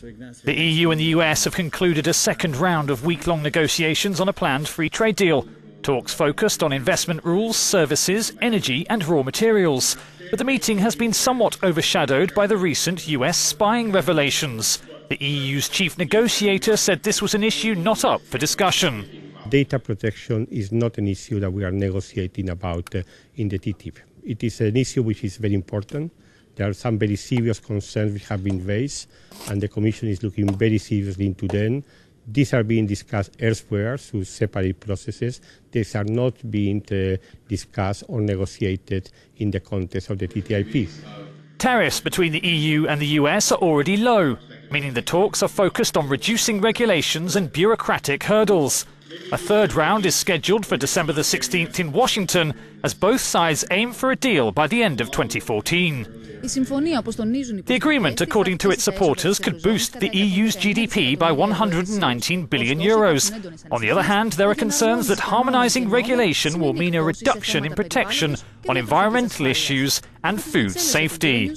The EU and the US have concluded a second round of week-long negotiations on a planned free trade deal. Talks focused on investment rules, services, energy and raw materials. But the meeting has been somewhat overshadowed by the recent US spying revelations. The EU's chief negotiator said this was an issue not up for discussion. Data protection is not an issue that we are negotiating about in the TTIP. It is an issue which is very important. There are some very serious concerns which have been raised, and the Commission is looking very seriously into them. These are being discussed elsewhere through separate processes. These are not being discussed or negotiated in the context of the TTIP. Tariffs between the EU and the US are already low, meaning the talks are focused on reducing regulations and bureaucratic hurdles. A third round is scheduled for December the 16th in Washington, as both sides aim for a deal by the end of 2014. The agreement, according to its supporters, could boost the EU's GDP by €119 billion. On the other hand, there are concerns that harmonising regulation will mean a reduction in protection on environmental issues and food safety.